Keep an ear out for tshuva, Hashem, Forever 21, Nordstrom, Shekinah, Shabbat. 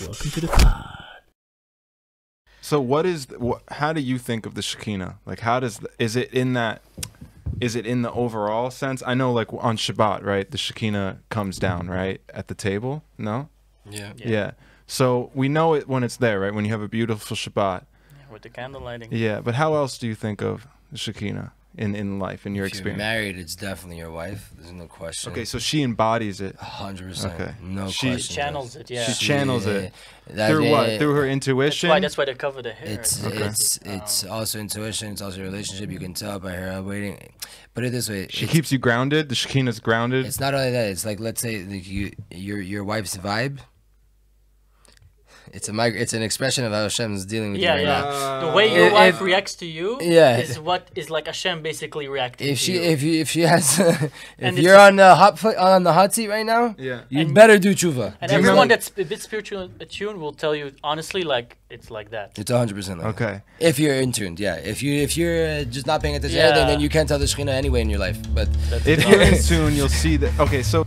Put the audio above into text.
Welcome to the pod. So what is, how do you think of the Shekinah? Like, how does, is it in the overall sense? I know, like, on Shabbat, right, the Shekinah comes down, right, at the table? No? Yeah. Yeah. Yeah. So we know it when it's there, right, when you have a beautiful Shabbat. Yeah, with the candle lighting. Yeah, but how else do you think of the Shekinah in life, in your experience? If you're married, it's definitely your wife. There's no question. Okay, so she embodies it. 100%. Okay. No question. She channels it, yeah. She channels it. Through what? Through her intuition? That's why they cover the hair. It's also intuition. It's also a relationship. You can tell by her waiting. Put it this way. She keeps you grounded. The Shekinah's grounded. It's not only that. It's like, let's say, like, your wife's vibe. It's an expression of how Hashem's dealing with you. Yeah, yeah. The way your wife reacts to you is what is like Hashem basically reacting to you. If she has, if you're on the hot seat right now, yeah, you better do tshuva. And everyone that's a bit spiritual attuned will tell you honestly, like it's like that. It's 100%. Like okay. That. If you're in tuned, yeah. If you're just not paying attention, then you can't tell the Shekinah anyway in your life. But if you're in tuned, you'll see that. Okay, so.